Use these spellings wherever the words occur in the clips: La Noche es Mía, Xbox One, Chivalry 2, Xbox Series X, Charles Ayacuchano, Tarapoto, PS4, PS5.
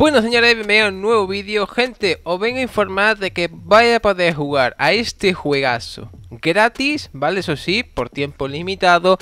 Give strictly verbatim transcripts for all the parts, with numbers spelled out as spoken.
Bueno señores, bienvenidos a un nuevo vídeo. Gente, os vengo a informar de que vais a poder jugar a este juegazo gratis, ¿vale? Eso sí, por tiempo limitado,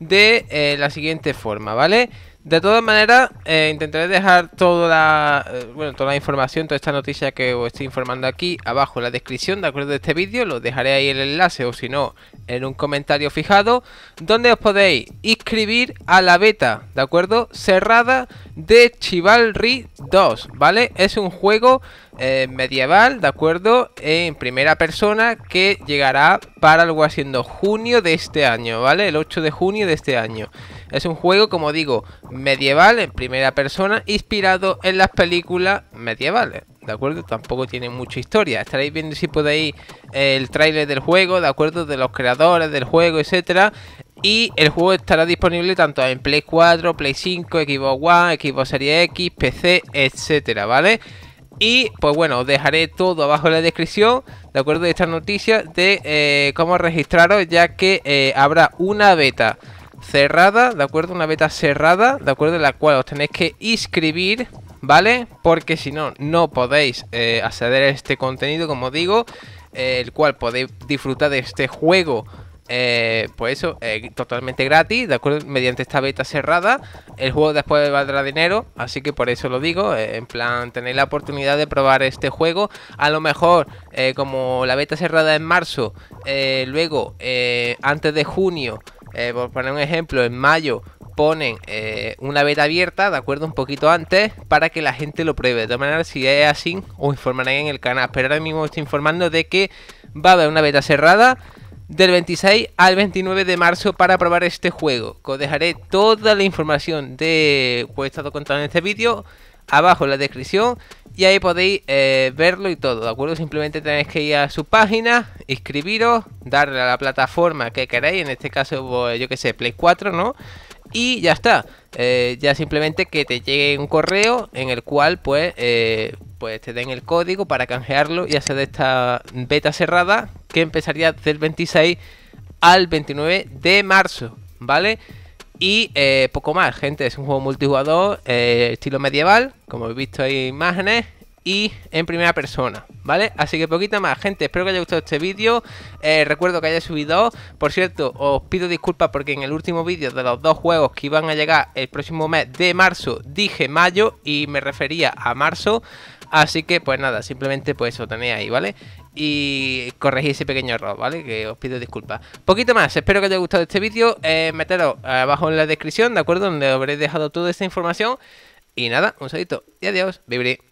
de eh, la siguiente forma, ¿vale? De todas maneras, eh, intentaré dejar toda la, eh, bueno, toda la información, toda esta noticia que os estoy informando aquí abajo en la descripción, de acuerdo, de este vídeo. Lo dejaré ahí el enlace, o si no, en un comentario fijado, donde os podéis inscribir a la beta, de acuerdo, cerrada de Chivalry dos, ¿vale? Es un juego eh, medieval, de acuerdo, en primera persona, que llegará para algo haciendo junio de este año, ¿vale? El ocho de junio de este año. Es un juego, como digo, medieval en primera persona, inspirado en las películas medievales, ¿de acuerdo? Tampoco tiene mucha historia. Estaréis viendo, si podéis, el tráiler del juego, ¿de acuerdo? De los creadores del juego, etcétera. Y el juego estará disponible tanto en Play cuatro, Play cinco, Xbox One, Xbox Series X, P C, etcétera, ¿vale? Y pues bueno, os dejaré todo abajo en la descripción, de acuerdo, de esta noticia de eh, cómo registraros, ya que eh, habrá una beta cerrada, de acuerdo, una beta cerrada, de acuerdo, en la cual os tenéis que inscribir, ¿vale? Porque si no, no podéis eh, acceder a este contenido, como digo, eh, el cual podéis disfrutar de este juego. Eh, pues eso, eh, totalmente gratis, de acuerdo, mediante esta beta cerrada. El juego después valdrá dinero, así que por eso lo digo, eh, en plan, tenéis la oportunidad de probar este juego. A lo mejor, eh, como la beta cerrada en marzo, eh, luego, eh, antes de junio, eh, por poner un ejemplo, en mayo ponen eh, una beta abierta, de acuerdo, un poquito antes, para que la gente lo pruebe. De todas maneras, si es así, os informaré en el canal, pero ahora mismo os estoy informando de que va a haber una beta cerrada del veintiséis al veintinueve de marzo para probar este juego. Os dejaré toda la información de que he estado contando en este vídeo abajo en la descripción, y ahí podéis eh, verlo y todo, ¿de acuerdo? Simplemente tenéis que ir a su página, inscribiros, darle a la plataforma que queréis, en este caso, yo que sé, Play cuatro, ¿no? Y ya está, eh, ya simplemente que te llegue un correo en el cual pues, eh, pues te den el código para canjearlo y hacer esta beta cerrada, que empezaría del veintiséis al veintinueve de marzo, ¿vale? Y eh, poco más, gente. Es un juego multijugador, eh, estilo medieval, como habéis visto ahí en imágenes, y en primera persona, ¿vale? Así que poquito más, gente. Espero que os haya gustado este vídeo. Eh, recuerdo que haya subido. Por cierto, os pido disculpas porque en el último vídeo de los dos juegos que iban a llegar el próximo mes de marzo, dije mayo y me refería a marzo. Así que pues nada, simplemente pues eso tenéis ahí, ¿vale? Y corregir ese pequeño error, ¿vale? Que os pido disculpas. Poquito más, espero que os haya gustado este vídeo. Eh, meteros abajo en la descripción, ¿de acuerdo? Donde os habré dejado toda esta información. Y nada, un saludito y adiós, vivir.